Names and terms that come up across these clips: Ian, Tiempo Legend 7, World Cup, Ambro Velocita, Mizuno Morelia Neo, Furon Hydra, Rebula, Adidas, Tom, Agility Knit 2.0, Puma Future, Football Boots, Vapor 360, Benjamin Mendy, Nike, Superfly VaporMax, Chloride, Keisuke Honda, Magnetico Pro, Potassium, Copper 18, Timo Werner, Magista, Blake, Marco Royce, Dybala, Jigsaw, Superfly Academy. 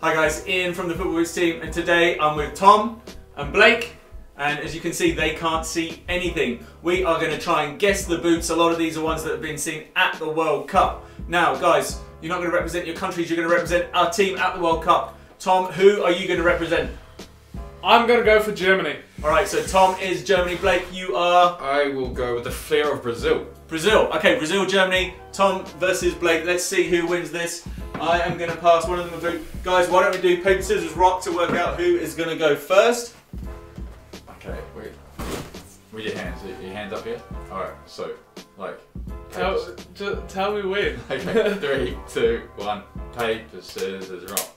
Hi guys, Ian from the Football Boots team, and today I'm with Tom and Blake, and as you can see they can't see anything. We are going to try and guess the boots. A lot of these are ones that have been seen at the World Cup. Now guys, you're not going to represent your countries, you're going to represent our team at the World Cup. Tom, who are you going to represent? I'm going to go for Germany. Alright, so Tom is Germany, Blake you are? I will go with the flair of Brazil. Brazil, okay, Brazil, Germany, Tom versus Blake. Let's see who wins this. I am going to pass one of them a boot. Guys, why don't we do paper, scissors, rock to work out who is going to go first? Okay, wait. With your hands up here? Alright, so, like, tell me when. Okay, 3, 2, 1, paper, scissors, rock.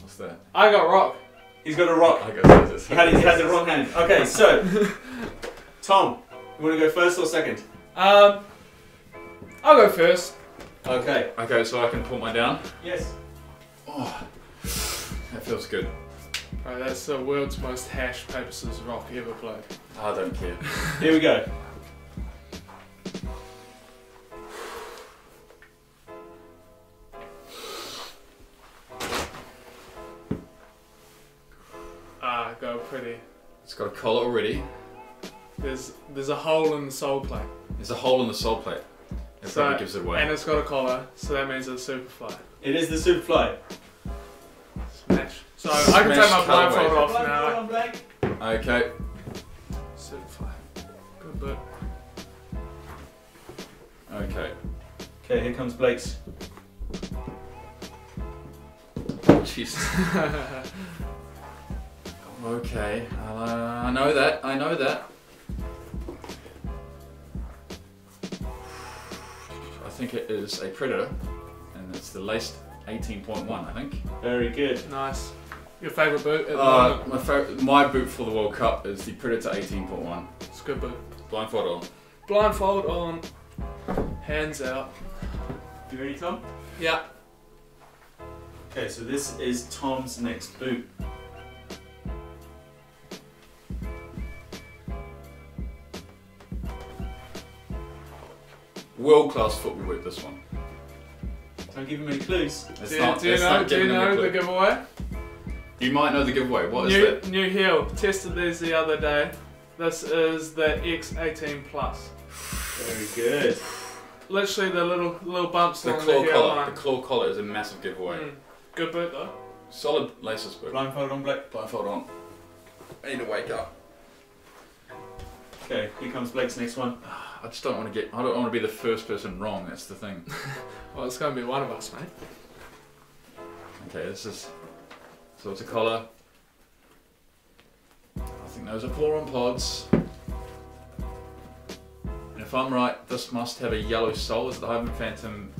What's that? I got rock. He's got a rock. I got scissors. He had the wrong hand. Okay, so, Tom, you want to go first or second? I'll go first. Okay. Okay, so I can put mine down? Yes. Oh, that feels good. Right, that's the world's most hashed paper scissors rock ever played. I don't care. Here we go. Ah, go pretty. It's got a collar already. There's a hole in the sole plate. There's a hole in the sole plate. So, gives it away. And it's got a collar, so that means it's a Superfly. It is the Superfly. Smash. So I can take my blindfold off now. Blindfold on, okay. Superfly. Good boot. Okay. Okay, here comes Blake's. Jesus. Okay. I know that. I know that. I think it is a Predator, and it's the laced 18.1, I think. Very good. Nice. Your favourite boot? My boot for the World Cup is the Predator 18.1. It's a good boot. Blindfold on. Blindfold on. Hands out. You ready, Tom? Yeah. Okay, so this is Tom's next boot. World-class football boot, this one. Don't give him any clues. Do you know the giveaway? You might know the giveaway. What is it? New heel. Tested these the other day. This is the X18 Plus. Very good. Literally the little bumps the on the heel collar. The claw collar is a massive giveaway. Mm. Good boot though. Solid laceless boot. Blindfold on, Blake. Blindfold on. I need to wake up. Okay, here comes Blake's next one. I just don't want to I don't want to be the first person wrong, that's the thing. Well, it's going to be one of us, mate. Okay, this is... So it's a collar. I think those are Furon pods. And if I'm right, this must have a yellow sole. Is it the Hybrid Phantom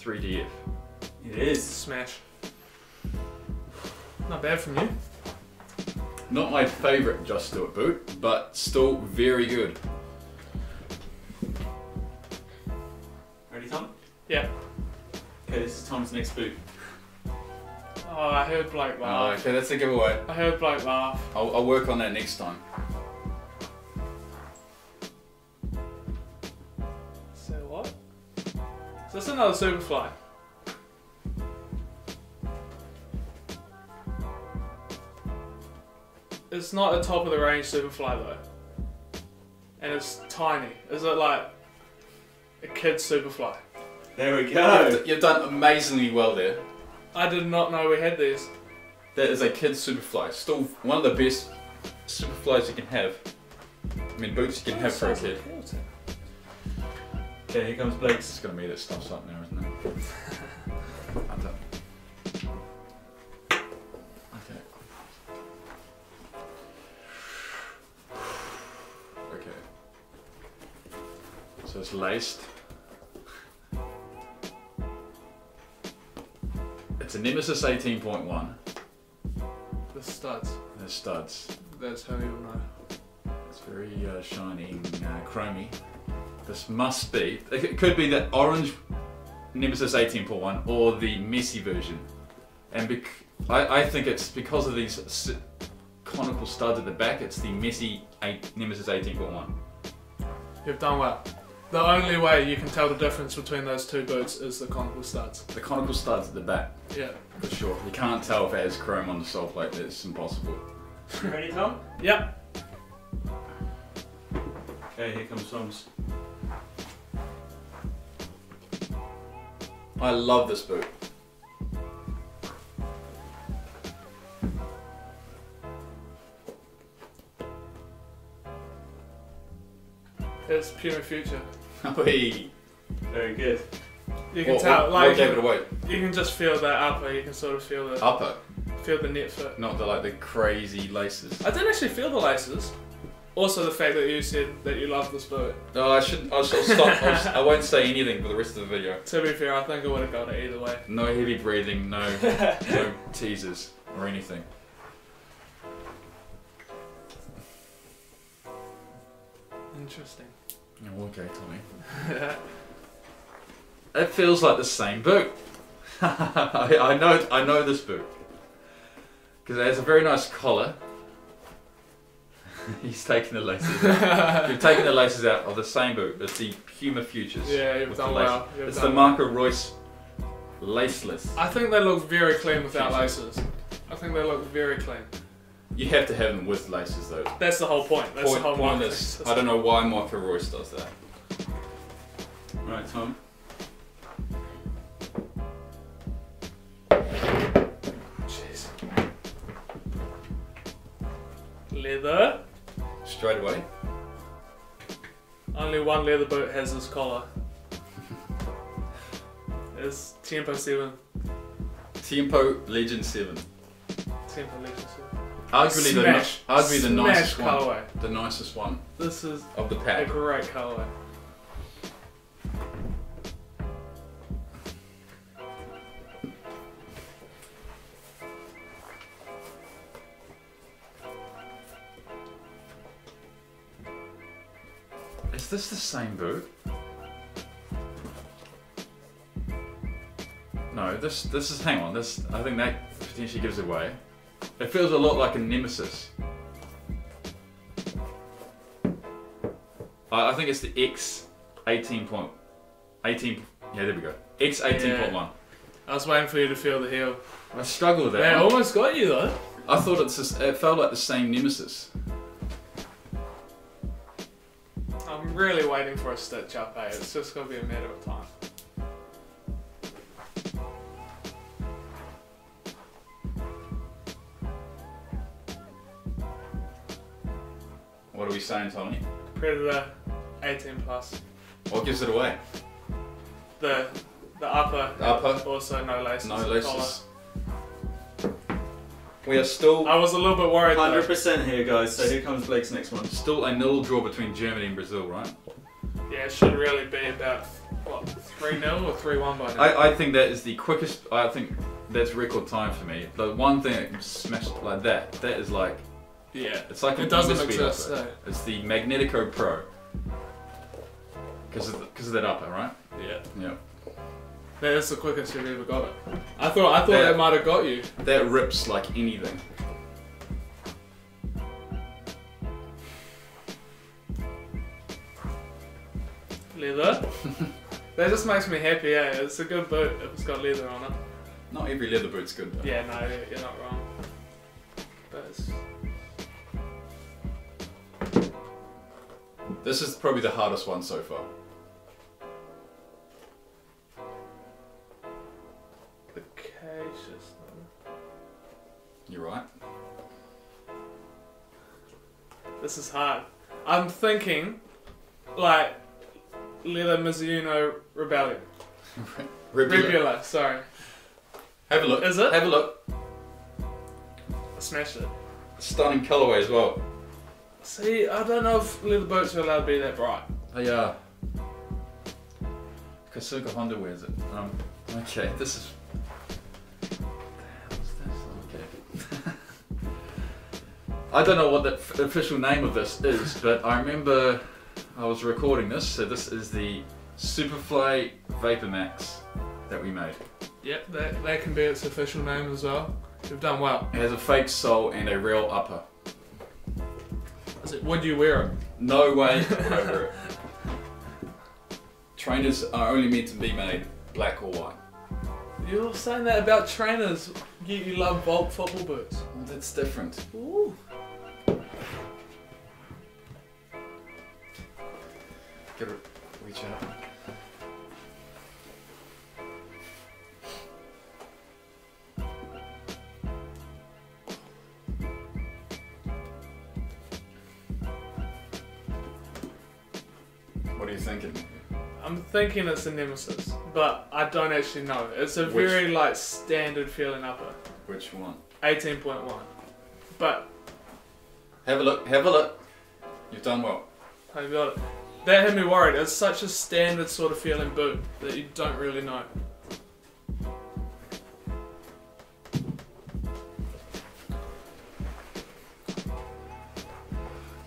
3DF? It is. Smash. Not bad from you. Not my favourite Just Do It boot, but still very good. Ready, Tom? Yeah. Okay, this is Tom's next boot. Oh, I heard Blake laugh. Oh, okay, that's a giveaway. I heard Blake laugh. I'll work on that next time. So what? So that's another Superfly. It's not a top of the range Superfly though. And it's tiny. Is it like a kid's Superfly? There we go. You've done amazingly well there. I did not know we had these. That is a kid's Superfly. Still one of the best Superflies you can have. I mean, boots you can have for a kid. Okay, here comes Blake. It's going to be that stuff's up now, isn't it? I'm done. So it's laced. It's a Nemeziz 18.1. The studs. The studs. That's how you'll know. It's very shiny, chromey. This must be. It could be that orange Nemeziz 18.1 or the Messi version. And I think it's because of these conical studs at the back. It's the Messi Nemeziz 18.1. You've done well. The only way you can tell the difference between those two boots is the conical studs. The conical studs at the back. Yeah. For sure. You can't tell if it has chrome on the sole plate. It's impossible. Ready, Tom? Yep. Okay, here comes Tom's. I love this boot. It's Puma Future. Very good. You can tell, like, what gave it away? You can just feel that upper. You can sort of feel the upper. Feel the net fit. Not the like the crazy laces. I didn't actually feel the laces. Also, the fact that you said that you love this boot. No, I shouldn't. I'll stop. I won't say anything for the rest of the video. To be fair, I think I would have got it either way. No heavy breathing. No, no teasers or anything. Interesting. Oh, okay, Tommy. It feels like the same boot. I know this boot because it has a very nice collar. He's taking the laces out. You've taken the laces out of the same boot. It's the Puma Futures. Yeah, you've done well. It's the Marco Royce laceless. I think they look very clean without laces. I think they look very clean. You have to have them with laces though. That's the whole point. That's the whole point. I don't know why Marco Royce does that. Right, Tom. Jeez. Leather. Straight away. Only one leather boot has this collar. It's Tiempo 7. Tiempo Legend 7. Tiempo Legend 7. Arguably the nicest one. The nicest one. This is of the pack. A great colourway. Is this the same boot? No, this is. Hang on. This I think that potentially gives it away. It feels a lot like a Nemeziz. I think it's the X18. Yeah, there we go. X18.1. Yeah. I was waiting for you to feel the heel. I struggled with that. Man, I almost got you though. I thought it felt like the same Nemeziz. I'm really waiting for a stitch up, eh? It's just gonna be a matter of time. What are we saying, Tommy? Predator 18 Plus. What gives it away? The upper. The upper. Also no laces. No laces. Collar. We are still. I was a little bit worried. 100% here, guys. So here comes Blake's next one. Still a nil draw between Germany and Brazil, right? Yeah, it should really be about what 3-0 or 3-1 by now. I think that is the quickest. I think that's record time for me. The one thing that can smash like that. That is like. Yeah, it's like it doesn't exist. No. It's the Magnetico Pro because of that upper, right? Yeah, yeah. That is the quickest you've ever got it. I thought that might have got you. That rips like anything. Leather. That just makes me happy. Yeah, it's a good boot if it's got leather on it. Not every leather boot's good though. Yeah, no, you're not wrong. But it's... This is probably the hardest one so far. The cautious one. You're right. This is hard. I'm thinking, like, leather Mizuno Rebellion. Rebula, sorry. Have a look. Is it? Have a look. I smashed it. Stunning colourway as well. See, I don't know if leather boots are allowed to be that bright. They are. Keisuke Honda wears it. Okay, this is... What the hell is this? Okay. I don't know what the official name of this is, but I remember I was recording this, so this is the Superfly VaporMax that we made. Yep, that can be its official name as well. You've done well. It has a fake sole and a real upper. Would you wear it? No way. I wear it. trainers are only meant to be made black or white. You're all saying that about trainers. You love Volt football boots. That's different. Ooh. Get it. Reach out. What are you thinking? I'm thinking it's a Nemeziz, but I don't actually know. It's a very like standard feeling upper. Which one? 18.1. But have a look. Have a look. You've done well. I got it. That had me worried. It's such a standard sort of feeling boot that you don't really know.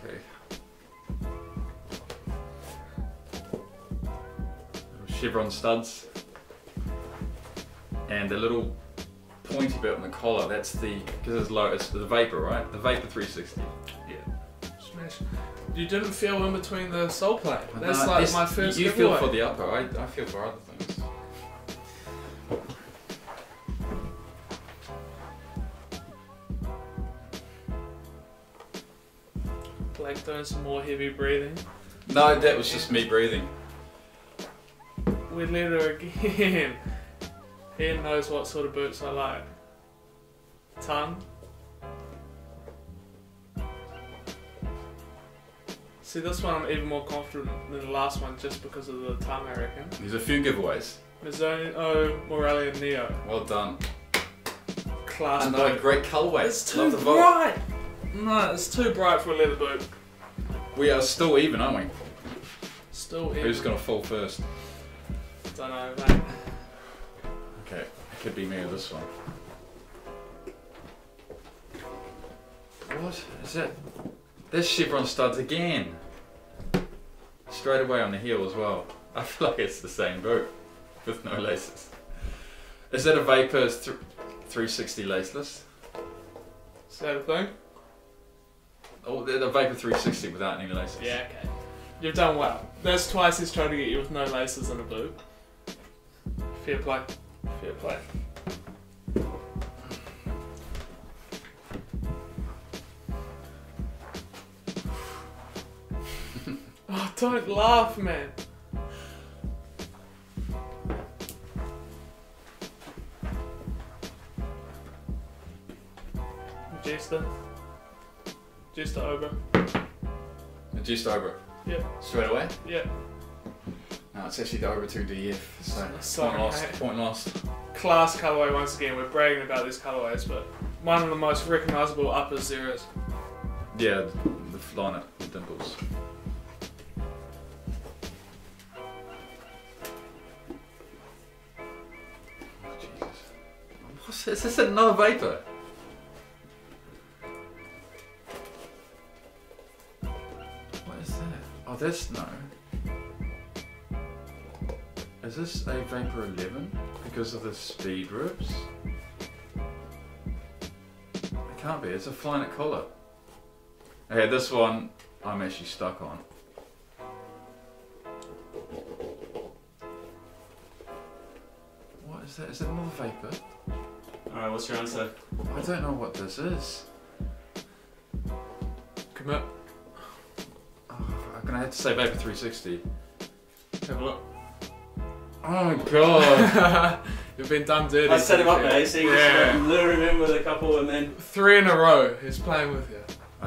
Okay. Little chevron studs and a little pointy bit on the collar. That's the, because it's low, it's the Vapor, right? The Vapor 360. Yeah. Smash. You didn't feel in between the sole plate. That's no, like my first You giveaway. Feel for the upper, I feel for other things. Blake doing some more heavy breathing. No, that was just me breathing. We let her again. Ian knows what sort of boots I like. Tongue. See, this one I'm even more confident than the last one just because of the time, I reckon. There's a few giveaways. Mizuno Morelia Neo. Well done. Class. Another great colorway. It's too bright. No, it's too bright for a leather boot. We are still even, aren't we? Still even. Who's gonna fall first? Don't know, mate. Okay, it could be me or this one. What is that? That's chevron studs again. Straight away on the heel as well. I feel like it's the same boot with no laces. Is that a Vapor 360 laceless? Is that a thing? Oh, the Vapor 360 without any laces. Yeah, okay. You've done well. That's twice he's trying to get you with no laces and a boot. Fair play. Fair play. Oh, don't laugh, man. Magista over. Magista over? Yep. Straight away? Yep. No, it's actually the over 2DF, so sorry, point lost, mate. Point lost. Class colourway once again. We're bragging about these colourways, but one of the most recognisable upper zeros. Yeah, the fly knit, the dimples. Is this another Vapor? What is that? Oh, that's no. Is this a Vapor 11 because of the speed rips? It can't be, it's a flying at collar. Okay, this one I'm actually stuck on. What is that? Is that another Vapor? Alright, what's your answer? I don't know what this is. Commit. Oh, I'm gonna have to say Vapor 360. Have a look. Oh god. You've been done dirty. I set him up, mate, so you can lure him with a couple and then... 3 in a row, he's playing with you.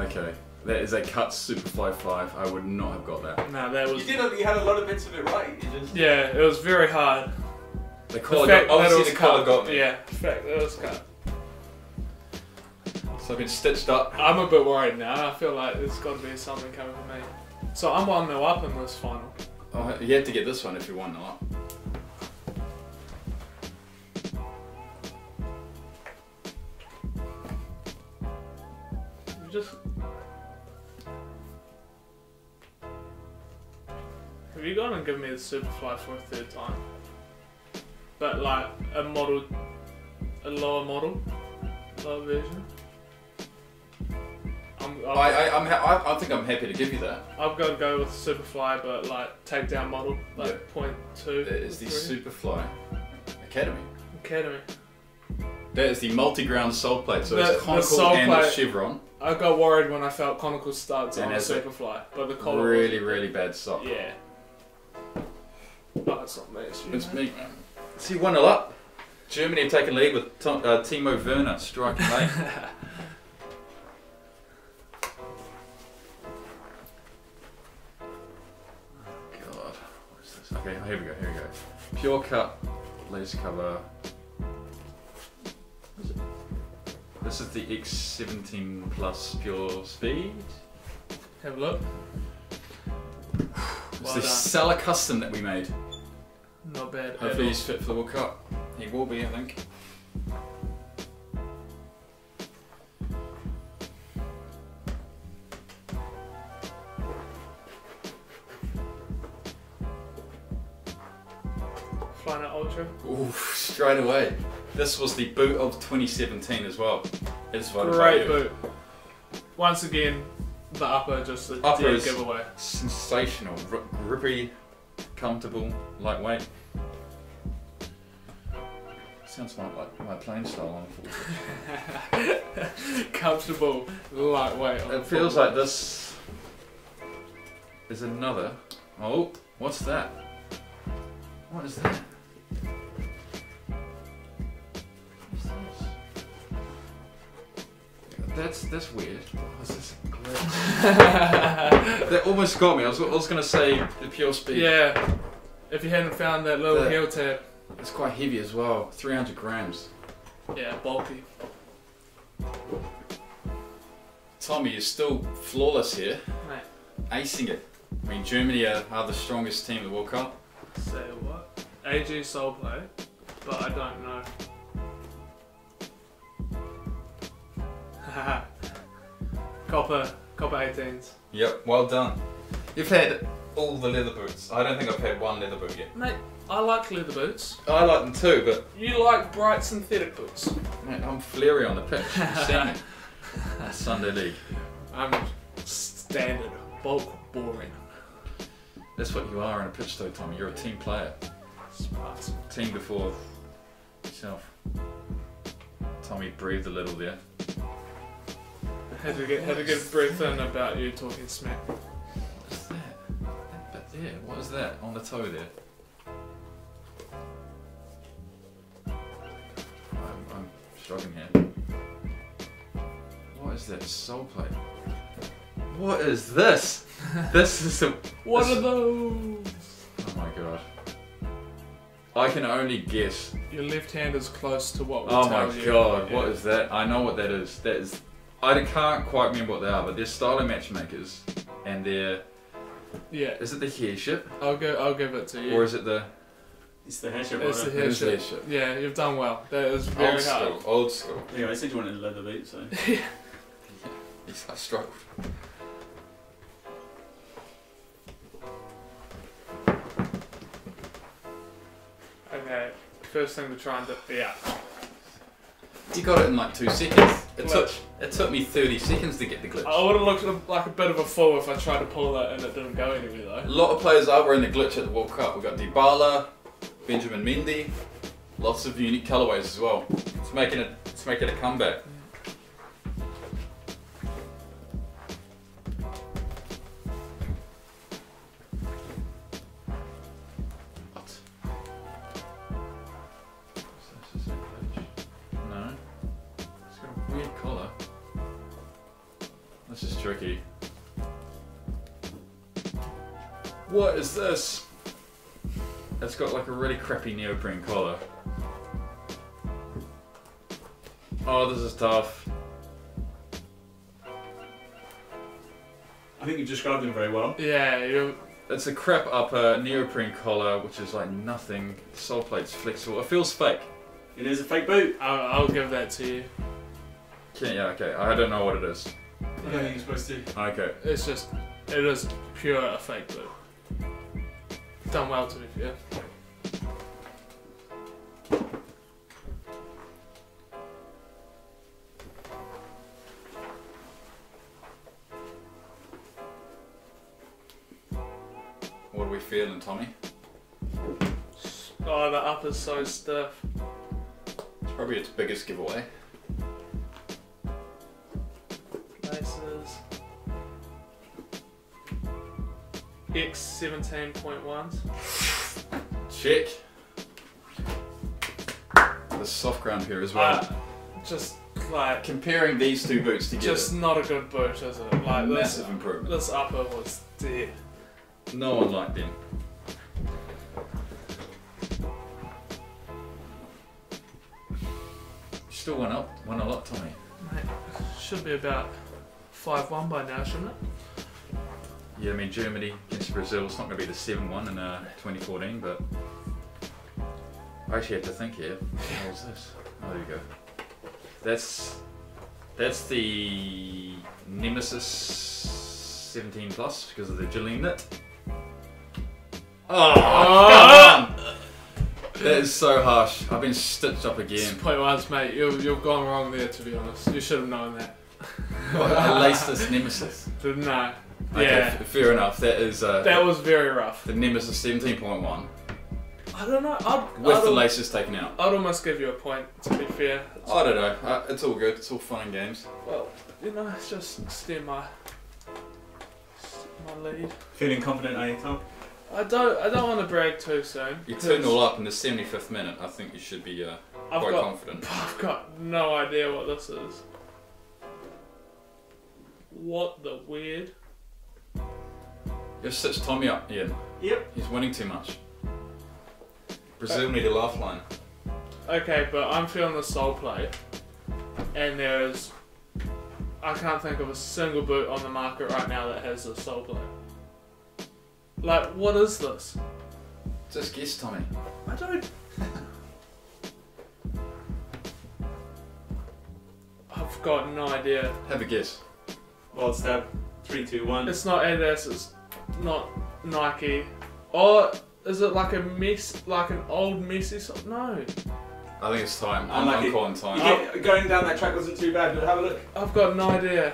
Okay, that is a cut Superfly 5. I would not have got that. No, that was... You had a lot of bits of it right. You just... Yeah, it was very hard. The collar got, obviously the collar got me. Yeah, in fact, that was cut. So I've been stitched up. I'm a bit worried now. I feel like there's got to be something coming for me. So I'm 1-0 up in this final. Oh, you have to get this one if you're 1-0 up. Have you gone and given me the Superfly for a third time? But like a model, a lower version. I'm I think I'm happy to give you that. I've got to go with Superfly, but like takedown model, like yep. 0.2. That is the Superfly Academy. That is the multi-ground sole plate, so it's conical and a chevron. I got worried when I felt conical studs on Superfly, but the collar really, really bad sock. Yeah. But it's not me. It's me. See, 1-0 up. Germany have taken lead with Timo Werner striking late. Okay, here we go, Pure cut, lace cover. This is the X17 Plus Pure Speed. Have a look. It's the Salah custom that we made. Not bad. Hopefully he's fit for the World Cup. He will be, I think. Ooh, straight away. This was the boot of 2017 as well. It's great boot. Once again, the upper just a upper dead giveaway. Sensational, grippy, comfortable, lightweight. Sounds like my plane style on comfortable, lightweight. It feels like this is another. Oh, what's that? What is that? That's weird. Oh, is this a glitch? That almost got me. I was going to say the Pure Speed. Yeah. If you hadn't found that little heel tab. It's quite heavy as well. 300 grams. Yeah, bulky. Tommy is still flawless here. Mate. Acing it. I mean, Germany are the strongest team in the World Cup. Say what? AG Soul Play, but I don't know. Copper 18s. Yep, well done. You've had all the leather boots. I don't think I've had one leather boot yet. Mate, I like leather boots. I like them too, but... You like bright synthetic boots. Mate, I'm flary on the pitch. Sunday League. I'm standard, bulk, boring. That's what you are on a pitch though, Tommy. You're a team player. Smart. Team before yourself. Tommy breathed a little there. Had to get a breath in about you talking smack. What's that? That bit there? What is that on the toe there? I'm struggling here. What is that sole plate? What is this? This is some. What are those? Oh my god. I can only guess. Your left hand is close to what we tell you. Oh my god! What is that? I know what that is. That is. I can't quite remember what they are, but they're styling matchmakers, and they're Is it the hairship? I'll give it to you. Or is it the? It's the hairship. It's the hairship. Yeah, you've done well. That is very old hard. School, old school. Yeah, I said you wanted a leather boot, so. Yeah. I struggled. Okay, first thing to try and dip the out. You got it in like 2 seconds. It took me 30 seconds to get the glitch. I would have looked like a bit of a fool if I tried to pull that and it didn't go anywhere though. A lot of players were in the glitch at the World Cup. We've got Dybala, Benjamin Mendy, lots of unique colourways as well. It's making a comeback. What is this? It's got like a really crappy neoprene collar. Oh, this is tough. I think you described them very well. Yeah, it's a crap upper neoprene collar, which is like nothing. The sole plate's flexible. It feels fake. It is a fake boot. I'll give that to you. Yeah, okay. I don't know what it is. I don't think you're supposed to. Okay. It's just, it is pure a fake boot. Done well to be fair. What are we feeling, Tommy? Oh, that upper's so stiff. It's probably its biggest giveaway. Laces. X17.1s. Check. There's soft ground here as well. Just like comparing these two boots together. Just not a good boot, is it? Like massive improvement. This upper was dead. No one liked them. Still went up, went a lot, Tommy. Mate, should be about 5-1 by now, shouldn't it? Yeah, I mean Germany against Brazil, it's not going to be the 7-1 in 2014, but I actually have to think here. What was this? Oh, there you go. That's the Nemeziz 17 Plus because of the Agility Knit. Oh, come on! That is so harsh. I've been stitched up again. Point wise, mate, you've gone wrong there, to be honest. You should have known that. What, I laced this Nemeziz? Didn't I? Okay, yeah. Fair enough. That is. That was very rough. The Nemeziz 17.1. I don't know. With the laces taken out. I'd almost give you a point, to be fair. I don't know. It's all good. It's all fun and games. Well, you know, it's just steer my lead. Feeling confident, are you, Tom? I don't want to brag too soon. You're 2-0 up in the 75th minute. I think you should be quite confident. I've got no idea what this is. What the weird? You've stitched Tommy up, Ian. Yep. He's winning too much. Brazil need a lifeline. Okay, but I'm feeling the sole plate, and I can't think of a single boot on the market right now that has a sole plate. Like, what is this? Just guess, Tommy. I don't. I've got no idea. Have a guess. Wild stab. 3, 2, 1. It's not Adidas. It's not Nike. Or. Is it like a mess, like an old messy song? No. I think it's time. I'm calling time. Going down that track wasn't too bad, but have a look. I've got no idea.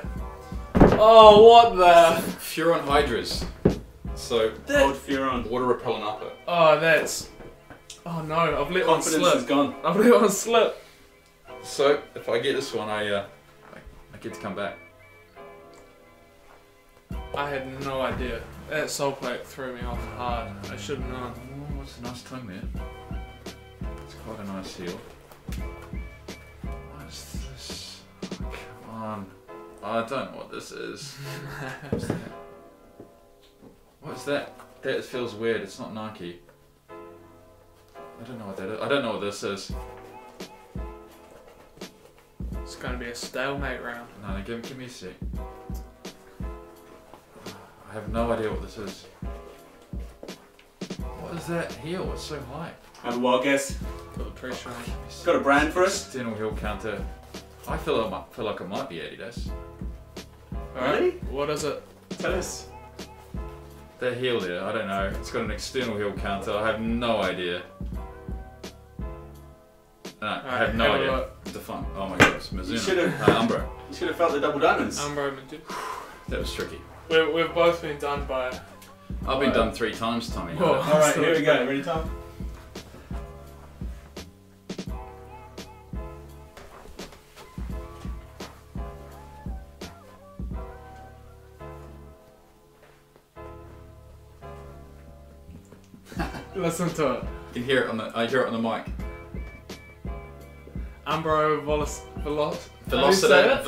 Oh, what the? Furon Hydras. So, old Furon. Water repellent upper. Oh, that's. Oh no, I've let one slip. Confidence is gone. I've let one slip. So, if I get this one, I get to come back. I had no idea. That sole plate threw me off hard. I should have known. Oh, that's a nice tongue there. It's quite a nice heel. What is this? Oh, come on. I don't know what this is. What's that? What's that? That feels weird. It's not Nike. I don't know what that is. I don't know what this is. It's going to be a stalemate round. No, give me a sec. I have no idea what this is. What is that heel? It's so high. I have a wild guess. Got the pressure on. Got a brand for us? External heel counter. I feel like it might be Adidas. Alright. Really? What is it? Tell us. That heel there, I don't know. It's got an external heel counter. I have no idea. No, right, I have no idea. Defunct. Oh my gosh, Mizuno. You should have. Ambro. You should have felt the double diamonds. Ambro, that was tricky. We've both been done by it. I've been done 3 times, Tommy. Well, alright, so here we go. Ready, Tom? Listen to it. You can hear it on the. I hear it on the mic. Ambro Velocita, whatever.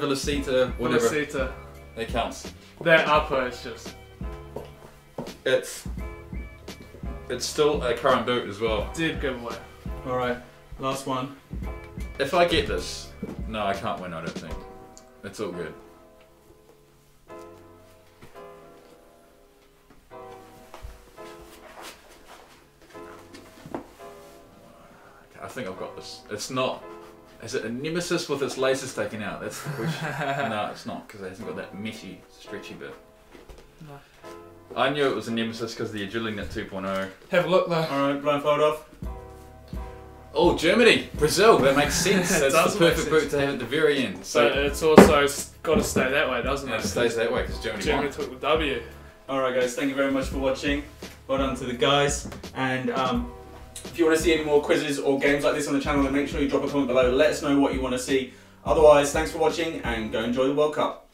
Velocita. It counts. That upper is just. It's still a current boot as well. Dead giveaway. Alright, last one. If I get this. No, I can't win, I don't think. It's all good. I think I've got this. It's not. Is it a Nemeziz with its laces taken out? That's the question. No, it's not, because it hasn't got that messy, stretchy bit. No. I knew it was a Nemeziz because the Agility Knit 2.0. Have a look though. Alright, blindfold off. Oh, Germany! Brazil! That makes sense. That's the perfect boot to have at the very end. So it's also got to stay that way, doesn't it? It stays that way because Germany took the W. Alright guys, thank you very much for watching. Well done to the guys. And if you want to see any more quizzes or games like this on the channel, then make sure you drop a comment below. Let us know what you want to see. Otherwise, thanks for watching and go enjoy the World Cup.